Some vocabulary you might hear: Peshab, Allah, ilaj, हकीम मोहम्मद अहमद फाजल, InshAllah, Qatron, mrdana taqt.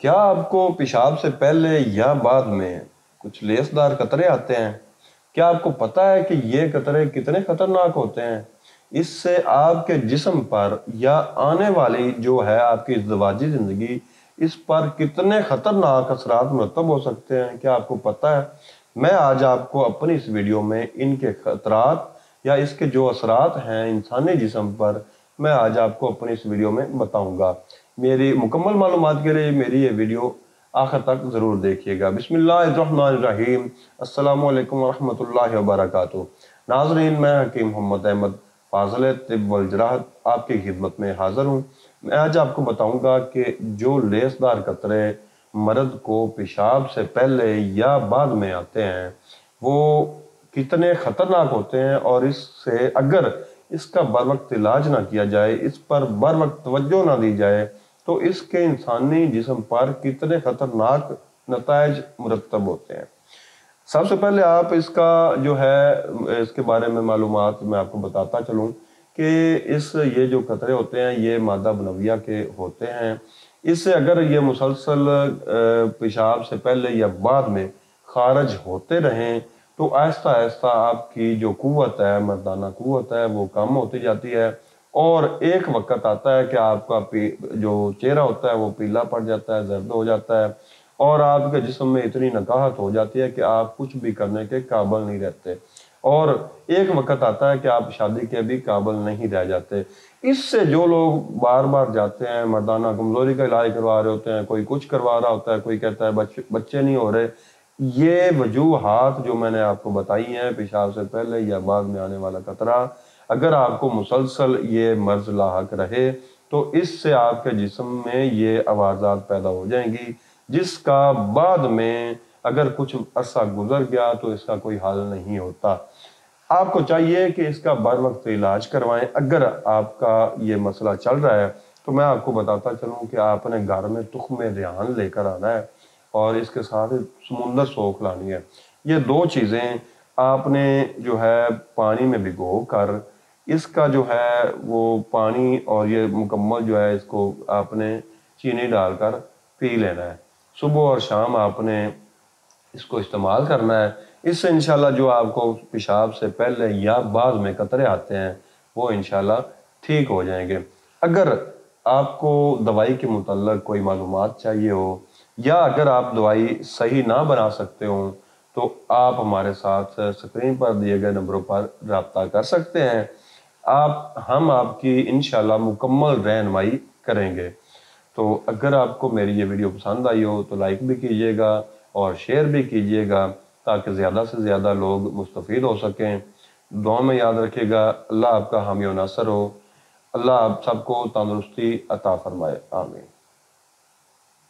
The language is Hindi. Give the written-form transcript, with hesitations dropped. क्या आपको पेशाब से पहले या बाद में कुछ लेसदार कतरे आते हैं? क्या आपको पता है कि ये कतरे कितने खतरनाक होते हैं? इससे आपके जिस्म पर या आने वाली जो है आपकी इज़्दवाजी ज़िंदगी, इस पर कितने ख़तरनाक असरात मुरतब हो सकते हैं, क्या आपको पता है? मैं आज आपको अपनी इस वीडियो में इनके ख़तरात या इसके जो असरात हैं इंसानी जिस्म पर, मैं आज आपको अपनी इस वीडियो में बताऊंगा। मेरी मुकम्मल मालूमात के लिए मेरी ये वीडियो आखिर तक ज़रूर देखिएगा। बिस्मिल्लाहिर्रहमानिर्रहीम, अस्सलाम वालेकुम वरहमतुल्लाहि वबरकातुह। नाज़रीन, मैं हकीम मोहम्मद अहमद फाजल तिब वल जराहत आपकी खिदमत में हाज़िर हूँ। मैं आज आपको बताऊँगा कि जो लेसदार कतरे मर्द को पेशाब से पहले या बाद में आते हैं वो कितने ख़तरनाक होते हैं, और इससे अगर इसका बर वक्त इलाज ना किया जाए, इस पर बर वक्त तवज्जो ना दी जाए, तो इसके इंसानी जिस्म पर कितने ख़तरनाक नताइज मुरतब होते हैं। सबसे पहले आप इसका जो है इसके बारे में मालूमात मैं आपको बताता चलूँ कि ये जो ख़तरे होते हैं ये मादा बनविया के होते हैं। इससे अगर ये मुसलसल पेशाब से पहले या बाद में खारिज होते रहें तो आहिस्ता आहिस्ता आपकी जो कुव्वत है, मर्दाना कुव्वत है, वो कम होती जाती है, और एक वक्त आता है कि आपका जो चेहरा होता है वो पीला पड़ जाता है, जर्द हो जाता है, और आपके जिस्म में इतनी नकाहत हो जाती है कि आप कुछ भी करने के काबिल नहीं रहते, और एक वक्त आता है कि आप शादी के भी काबिल नहीं रह जाते। इससे जो लोग बार बार जाते हैं, मर्दाना कमज़ोरी का इलाज करवा रहे होते हैं, कोई कुछ करवा रहा होता है, कोई कहता है बच्चे नहीं हो रहे, ये वजूहात जो मैंने आपको बताई हैं, पेशाब से पहले या बाद में आने वाला कतरा, अगर आपको मुसलसल ये मर्ज लाहक रहे तो इससे आपके जिस्म में ये आवाज़ात पैदा हो जाएंगी, जिसका बाद में अगर कुछ अरसा गुजर गया तो इसका कोई हल नहीं होता। आपको चाहिए कि इसका बर वक्त इलाज करवाएं। अगर आपका ये मसला चल रहा है तो मैं आपको बताता चलूँ कि आपने घर में तुख़्मे रेहान लेकर आना है और इसके साथ समुंदर सोख लानी है। ये दो चीज़ें आपने जो है पानी में भिगो कर इसका जो है वो पानी और ये मुकम्मल जो है इसको आपने चीनी डालकर पी लेना है। सुबह और शाम आपने इसको इस्तेमाल करना है। इससे इंशाल्लाह जो आपको पेशाब से पहले या बाद में कतरे आते हैं वो इंशाल्लाह ठीक हो जाएंगे। अगर आपको दवाई के मुतल्लिक़ कोई मालूमात चाहिए हो या अगर आप दवाई सही ना बना सकते हो तो आप हमारे साथ स्क्रीन पर दिए गए नंबरों पर रब्ता कर सकते हैं। हम आपकी इंशाल्लाह मुकम्मल रहनुमाई करेंगे। तो अगर आपको मेरी ये वीडियो पसंद आई हो तो लाइक भी कीजिएगा और शेयर भी कीजिएगा ताकि ज़्यादा से ज़्यादा लोग मुस्तफ़ीद हो सकें। दुआ में याद रखिएगा। अल्लाह आपका हामी और नासर हो। अल्लाह आप सबको तंदुरुस्ती अता फरमाए। आमीन।